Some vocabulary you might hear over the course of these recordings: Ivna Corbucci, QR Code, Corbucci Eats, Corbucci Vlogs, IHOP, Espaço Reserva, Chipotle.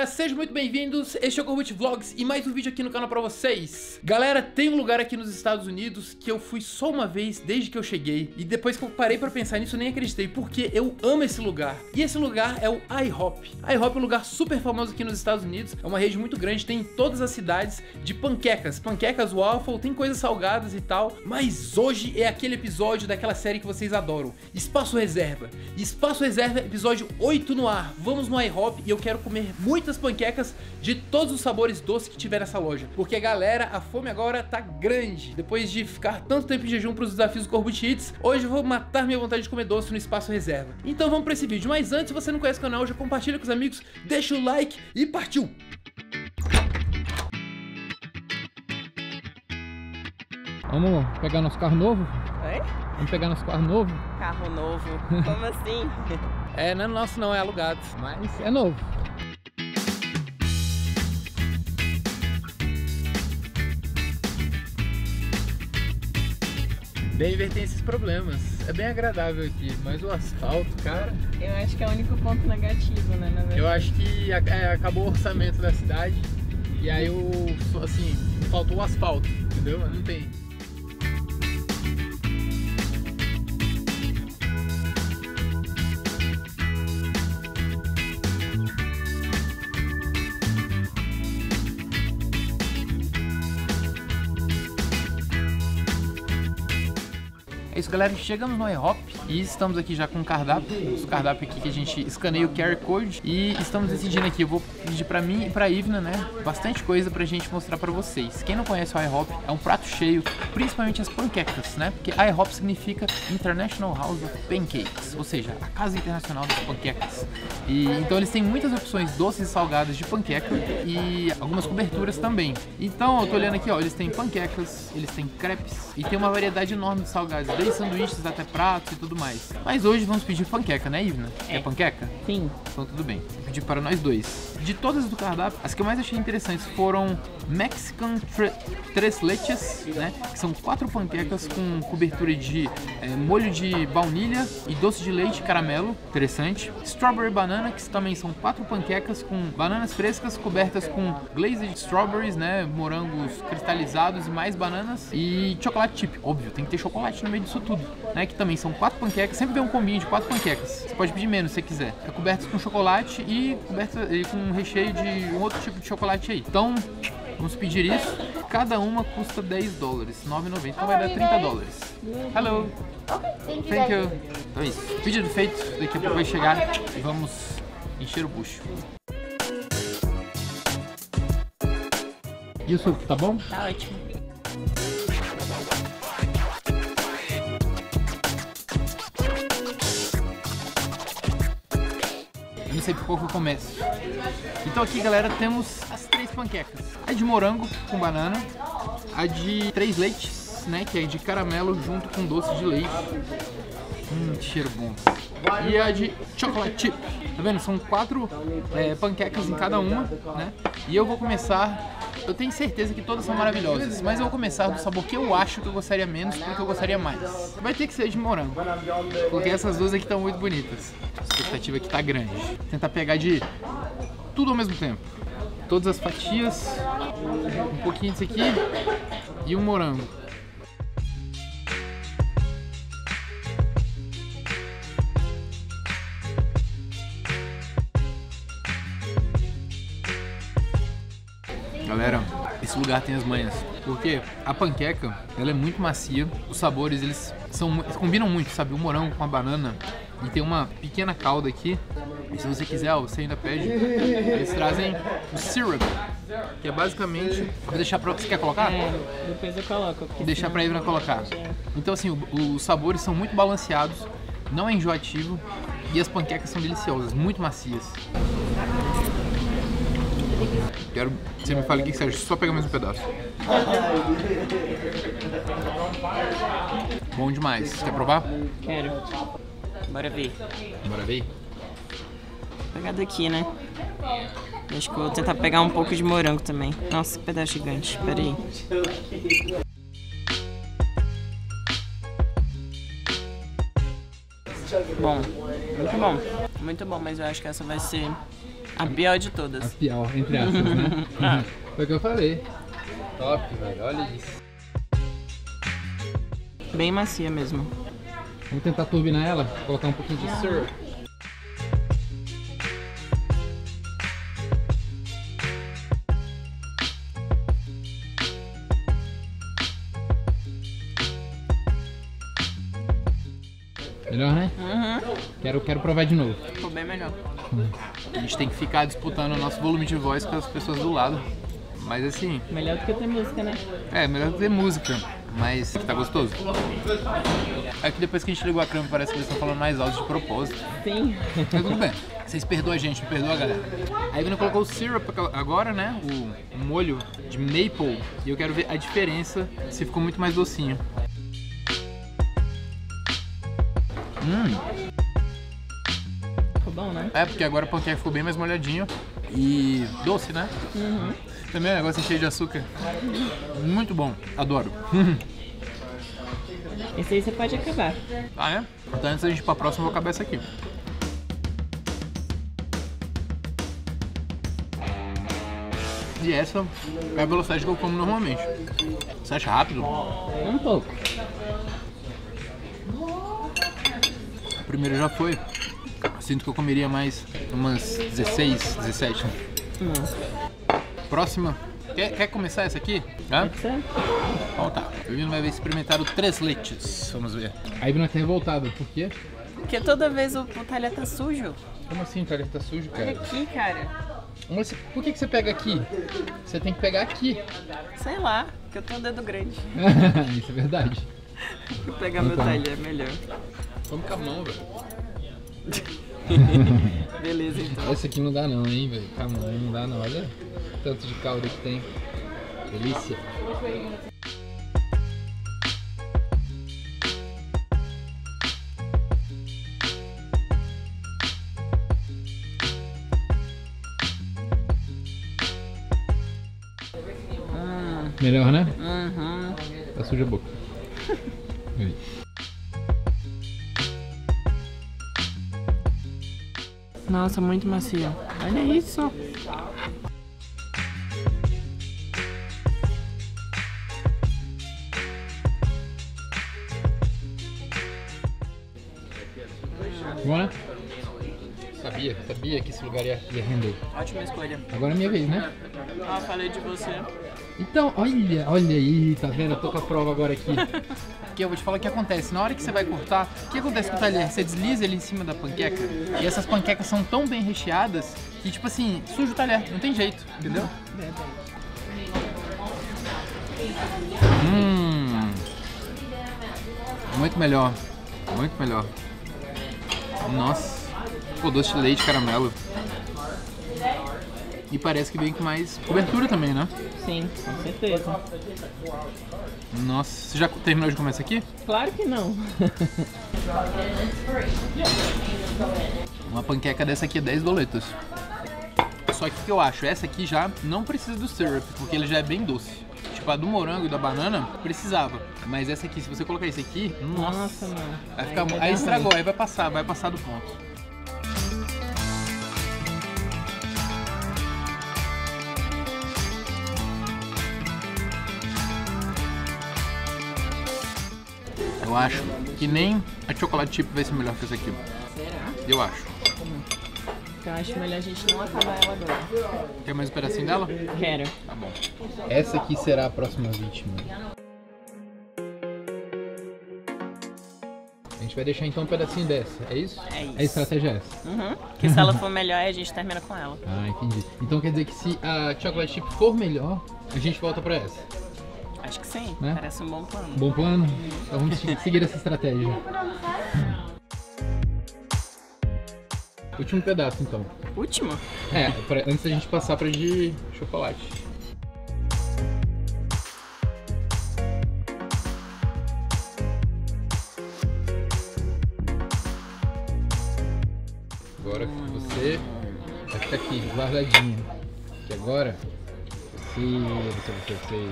galera, sejam muito bem-vindos, este é o Corbucci Vlogs e mais um vídeo aqui no canal pra vocês. Galera, tem um lugar aqui nos Estados Unidos que eu fui só uma vez desde que eu cheguei, e depois que eu parei pra pensar nisso eu nem acreditei, porque eu amo esse lugar. E esse lugar é o IHOP. IHOP é um lugar super famoso aqui nos Estados Unidos, é uma rede muito grande, tem em todas as cidades, de panquecas, waffle, tem coisas salgadas e tal. Mas hoje é aquele episódio daquela série que vocês adoram, Espaço Reserva. Espaço Reserva, episódio 8 no ar. Vamos no IHOP e eu quero comer muitas panquecas de todos os sabores doces que tiver nessa loja, porque galera, a fome agora tá grande. Depois de ficar tanto tempo em jejum para os desafios do Corbucci Eats, hoje eu vou matar minha vontade de comer doce no Espaço Reserva. Então vamos para esse vídeo, mas antes, se você não conhece o canal, já compartilha com os amigos, deixa o like e partiu! Vamos pegar nosso carro novo? Oi? Vamos pegar nosso carro novo? Carro novo? Como assim? É, não é nosso não, é alugado, mas é novo. Denver tem esses problemas, é bem agradável aqui, mas o asfalto, cara... Eu acho que é o único ponto negativo, né, na verdade? Eu acho que acabou o orçamento da cidade e aí, assim, faltou o asfalto, entendeu? Não tem. É isso, galera, chegamos no IHOP e estamos aqui já com o cardápio. Os cardápios aqui que a gente escaneia o QR Code e estamos decidindo aqui. Eu vou pedir pra mim e pra Ivna, né? Bastante coisa pra gente mostrar pra vocês. Quem não conhece o IHOP, é um prato cheio, principalmente as panquecas, né? Porque IHOP significa International House of Pancakes, ou seja, a Casa Internacional das Panquecas. E então eles têm muitas opções doces e salgadas de panqueca e algumas coberturas também. Então eu tô olhando aqui, ó, eles têm panquecas, eles têm crepes e tem uma variedade enorme de salgados, desde sanduíches até pratos e tudo mais. Mas hoje vamos pedir panqueca, né, Ivna? É panqueca? Sim. Então tudo bem. Vou pedir para nós dois. De todas do cardápio, as que eu mais achei interessantes foram Mexican Tres Leches, né? Que são 4 panquecas com cobertura de molho de baunilha e doce de leite caramelo. Interessante. Strawberry Banana, que também são 4 panquecas com bananas frescas cobertas com glazed strawberries, né? Morangos cristalizados e mais bananas. E chocolate chip, óbvio, tem que ter chocolate no meio disso tudo, né? Que também são 4 panquecas, sempre tem um combinho de 4 panquecas. Você pode pedir menos se você quiser. É cobertas com chocolate e coberta com um recheio de um outro tipo de chocolate aí. Então, vamos pedir isso. Cada uma custa 10 dólares, 9,90, então vai dar 30 dólares. Hello. Thank you. Então é isso. Pedido feito, daqui a pouco vai chegar e vamos encher o bucho. E o suco, tá bom? Tá ótimo. Não sei por qual que eu começo. Então aqui, galera, temos as 3 panquecas. A de morango com banana, a de 3 leites, né, que é de caramelo junto com doce de leite. Que cheiro bom. E a de chocolate chip. Tá vendo? São 4 panquecas em cada uma, né? E eu vou começar... Eu tenho certeza que todas são maravilhosas, mas eu vou começar do sabor que eu acho que eu gostaria menos porque eu gostaria mais. Vai ter que ser de morango, porque essas duas aqui estão muito bonitas. A expectativa aqui tá grande. Vou tentar pegar de tudo ao mesmo tempo. Todas as fatias, um pouquinho disso aqui e um morango. Galera, esse lugar tem as manhas, porque a panqueca, ela é muito macia, os sabores, eles combinam muito, sabe? O morango com a banana, e tem uma pequena calda aqui, e se você quiser, ó, você ainda pede, eles trazem o syrup, que é basicamente... Vou deixar pra... Você quer colocar? É, depois eu coloco. Deixar pra Ivna colocar. Então assim, os sabores são muito balanceados, não é enjoativo, e as panquecas são deliciosas, muito macias. Quero que você me fale o que você acha, só pegar mais um pedaço. Bom demais. Quer provar? Quero. Bora ver. Bora ver? Vou pegar daqui, né? Acho que eu vou tentar pegar um pouco de morango também. Nossa, que pedaço gigante. Pera aí. Bom, muito bom. Muito bom, mas eu acho que essa vai ser... A pior de todas. A pior, entre aspas, né? Foi o que eu falei. Top, velho. Olha isso. Bem macia mesmo. Vamos tentar turbinar ela, colocar um pouquinho de syrup. Melhor, né? Uhum. Quero provar de novo. Ficou bem melhor. A gente tem que ficar disputando o nosso volume de voz com as pessoas do lado. Mas assim... melhor do que ter música, né? É, melhor do que ter música. Mas tá gostoso. É que depois que a gente ligou a câmera, parece que eles estão falando mais alto de propósito. Sim. Mas tudo bem. Vocês perdoam a gente, não perdoam a galera. A Ivna colocou o syrup agora, né? O molho de maple. E eu quero ver a diferença, se ficou muito mais docinho. Ficou bom, né? É, porque agora o panqueca ficou bem mais molhadinho e doce, né? Uhum. Também é um negócio cheio de açúcar. Muito bom, adoro. Esse aí você pode acabar. Ah, é? Então antes da gente ir pra próxima, eu vou acabar essa aqui. E essa é a velocidade que eu como normalmente. Você acha rápido? Um pouco. Primeiro já foi. Sinto que eu comeria mais umas 16, 17. Próxima. Quer começar essa aqui? Pode ser. Então tá. A Ivna vai experimentar o Três Leites. Vamos ver. A Ivna tá revoltada. Por quê? Porque toda vez o talher tá sujo. Como assim o talher tá sujo, cara? Olha aqui, cara. Mas por que você pega aqui? Você tem que pegar aqui. Sei lá, porque eu tenho um dedo grande. Isso é verdade. Vou pegar meu talher, melhor. Vamos com a mão, velho. Beleza, então. Esse aqui não dá não, hein, velho. Com a mão não dá não, olha o tanto de caldo que tem. Delícia. Melhor, né? Uhum. Tá suja a boca. Nossa, muito macia. Olha isso! Bom, né? Sabia que esse lugar ia render. Ótima escolha. Agora é minha vez, né? Ah, falei de você. Então, olha aí, tá vendo? Eu tô com a prova agora aqui. Que eu vou te falar o que acontece. Na hora que você vai cortar, o que acontece com o talher? Você desliza ele em cima da panqueca. E essas panquecas são tão bem recheadas que, tipo assim, suja o talher. Não tem jeito, entendeu? Muito melhor. Muito melhor. Nossa. Ficou doce de leite, caramelo. E parece que vem com mais cobertura também, né? Sim, com certeza. Nossa, você já terminou de comer isso aqui? Claro que não. Uma panqueca dessa aqui é 10 doletas. Só que o que eu acho, essa aqui já não precisa do syrup, porque ele já é bem doce. Tipo, a do morango e da banana, precisava. Mas essa aqui, se você colocar isso aqui, nossa, mano. Vai ficar, aí estragou, aí vai passar do ponto. Eu acho que nem a chocolate chip vai ser melhor que essa aqui. Será? Eu acho. Então acho melhor a gente não acabar ela agora. Quer mais um pedacinho dela? Quero. Tá bom. Essa aqui será a próxima vítima. A gente vai deixar então um pedacinho dessa, é isso? É isso. A estratégia é essa? Uhum. Que se ela for melhor, a gente termina com ela. Ah, entendi. Então quer dizer que se a chocolate chip for melhor, a gente volta pra essa? Acho que sim, né? Parece um bom plano. Bom plano? Então vamos seguir essa estratégia. Último pedaço, então. Último? É, antes da gente passar pra de chocolate. Agora você vai ficar aqui, guardadinho. Que agora você...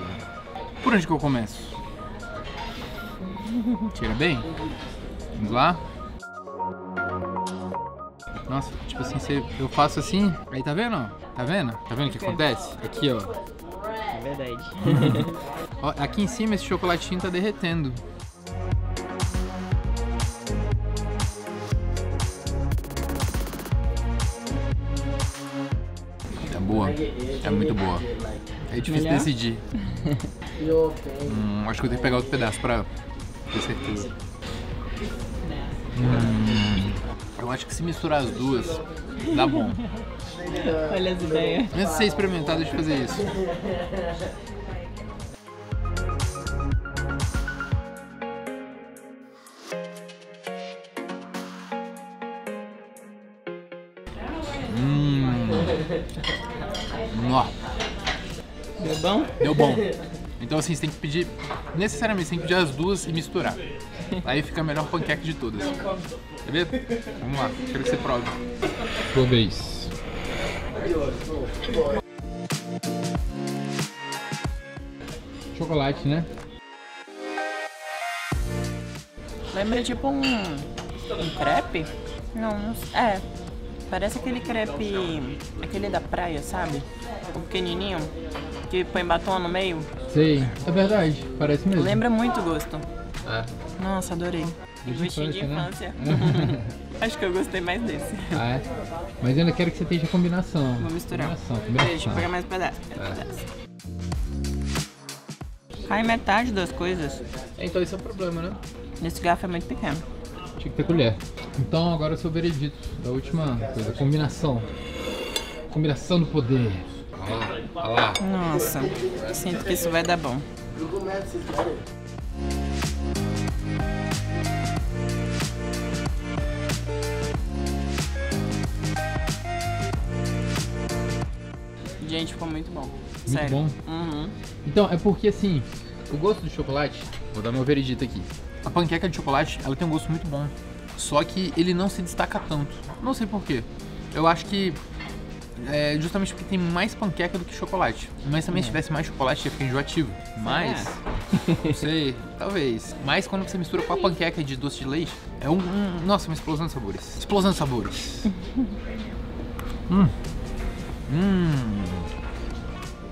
Por onde que eu começo? Tira bem? Vamos lá? Nossa, tipo assim, eu faço assim, aí tá vendo? Tá vendo? Tá vendo o que acontece? Aqui, ó. É verdade. Ó, aqui em cima esse chocolatinho tá derretendo. Tá boa. É muito boa. É difícil decidir. Acho que eu tenho que pegar outro pedaço pra ter certeza. Eu acho que se misturar as duas, dá bom. Olha as ideias. Antes de ser experimentado, deixa eu fazer isso. Deu bom? Deu bom. Então assim, você tem que pedir, necessariamente, você tem que pedir as duas e misturar. Aí fica a melhor panqueca de todas. Quer ver? Vamos lá, quero que você prove. Sua vez. Chocolate, né? Lembra tipo um crepe? Não sei. É, parece aquele crepe, aquele da praia, sabe? O pequenininho. Que põe batom no meio? Sei, é verdade, parece mesmo. Lembra muito o gosto. É. Nossa, adorei. Gostinho de infância. Né? Acho que eu gostei mais desse. Ah, é? Mas eu ainda quero que você tenha combinação. Vou misturar. Deixa eu pegar mais um pedaço. Cai metade das coisas. Então isso é um problema, né? Esse garfo é muito pequeno. Tinha que ter colher. Então agora é o seu veredito da última coisa, combinação. Combinação do poder. Olha lá. Nossa, sinto que isso vai dar bom. Gente, ficou muito bom. Muito sério. Bom? Uhum. Então, é porque assim, o gosto do chocolate, vou dar meu veredito aqui. A panqueca de chocolate, ela tem um gosto muito bom. Só que ele não se destaca tanto. Não sei porquê. Eu acho que é justamente porque tem mais panqueca do que chocolate. Mas também se tivesse mais chocolate ia ficar enjoativo. Mas, não sei, talvez. Mas quando você mistura com a panqueca de doce de leite, é nossa, uma explosão de sabores. Explosão de sabores.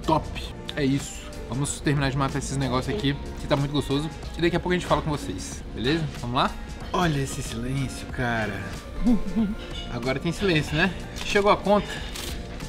Top. É isso. Vamos terminar de matar esses negócios aqui, que tá muito gostoso. E daqui a pouco a gente fala com vocês, beleza? Vamos lá? Olha esse silêncio, cara. Agora tem silêncio, né? Chegou a conta.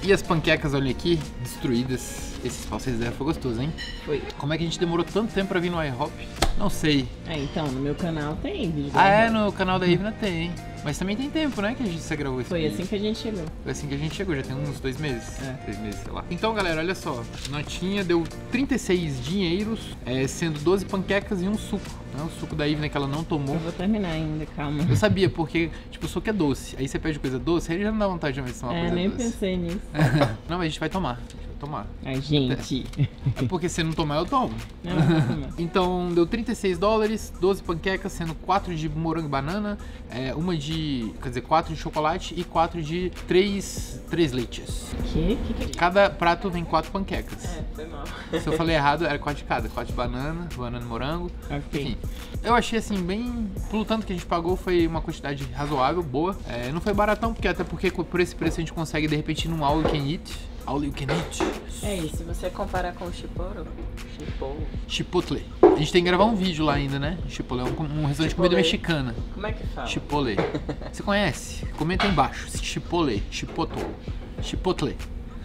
E as panquecas, olha aqui, destruídas. Esse espaço reserva foi gostoso, hein? Foi. Como é que a gente demorou tanto tempo pra vir no IHOP? Não sei. É, então, no meu canal tem vídeo. Ah, é? No canal da Ivna tem, hein? Mas também tem tempo, né, que a gente se gravou isso. Foi assim que a gente chegou. Foi assim que a gente chegou, já tem uns 2 meses. É. 3 meses, sei lá. Então, galera, olha só. Notinha deu 36 dinheiros, sendo 12 panquecas e um suco. Né? O suco da Ivna que ela não tomou. Eu vou terminar ainda, calma. Eu sabia, porque, tipo, o suco é doce. Aí você pede coisa doce, aí já não dá vontade de tomar coisa doce. É, nem pensei nisso. Não, mas a gente vai tomar. Tomar. Ai, gente. É porque se não tomar, eu tomo. Não, não. Então, deu 36 dólares, 12 panquecas, sendo 4 de morango e banana, 4 de chocolate e 4 de 3 leites. Que? Cada prato vem 4 panquecas. É, foi mal. Se eu falei errado, era 4 de cada. 4 de banana e morango. Okay. Enfim, eu achei assim, bem... Pelo tanto que a gente pagou, foi uma quantidade razoável, boa. É, não foi baratão, porque até porque por esse preço a gente consegue, de repente, num all you can eat. All you can eat. É, e se você comparar com o Chipotle. A gente tem que gravar um vídeo lá ainda, né? Chipotle é um restaurante de comida mexicana. Como é que fala? Chipotle. Você conhece? Comenta aí embaixo. Chipotle. Chipotle.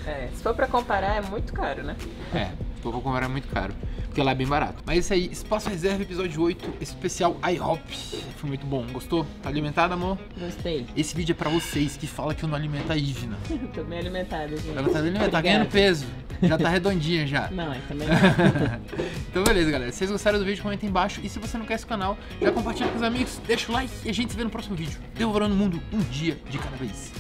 É, se for pra comparar, é muito caro, né? É, se for pra comparar, é muito caro. Porque lá é bem barato. Mas é isso aí. Espaço Reserva, episódio 8, especial IHOP. Foi muito bom. Gostou? Tá alimentada, amor? Gostei. Esse vídeo é pra vocês que falam que eu não alimento a Ivna. Tô bem alimentada, gente. Ela tá bem alimentada, tá ganhando peso. Já tá redondinha já. Não, é também não. Então beleza, galera. Se vocês gostaram do vídeo, comenta aí embaixo. E se você não quer esse canal, já compartilha com os amigos, deixa o like e a gente se vê no próximo vídeo. Devorando o mundo um dia de cada vez.